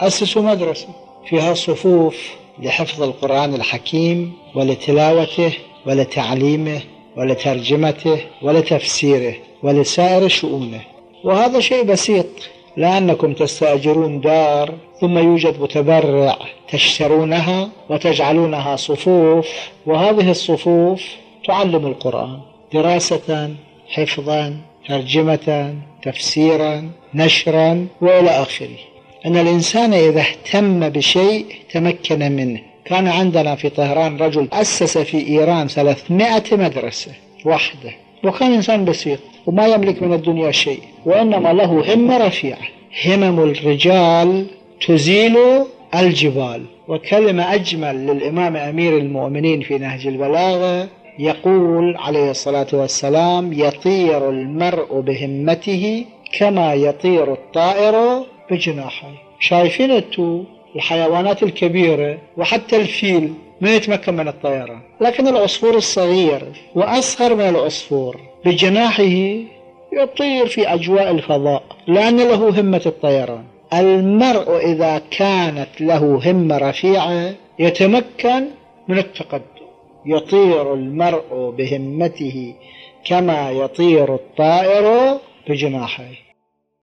أسسوا مدرسة فيها صفوف لحفظ القرآن الحكيم ولتلاوته ولتعليمه ولترجمته ولتفسيره ولسائر شؤونه. وهذا شيء بسيط، لأنكم تستأجرون دار ثم يوجد متبرع تشترونها وتجعلونها صفوف، وهذه الصفوف تعلم القرآن دراسة، حفظا، ترجمة، تفسيرا، نشرا، وإلى آخره. أن الإنسان إذا اهتم بشيء تمكن منه. كان عندنا في طهران رجل أسس في إيران 300 مدرسة واحدة، وكان إنسان بسيط وما يملك من الدنيا شيء، وإنما له همة رفيعة. همم الرجال تزيل الجبال. وكلمة أجمل للإمام أمير المؤمنين في نهج البلاغة، يقول عليه الصلاة والسلام: يطير المرء بهمته كما يطير الطائر بجناحه. شايفين أنتم الحيوانات الكبيرة وحتى الفيل ما يتمكن من الطيران، لكن العصفور الصغير وأصغر من العصفور بجناحه يطير في أجواء الفضاء، لأن له همة الطيران. المرء إذا كانت له همة رفيعة يتمكن من التقدم. يطير المرء بهمته كما يطير الطائر بجناحه.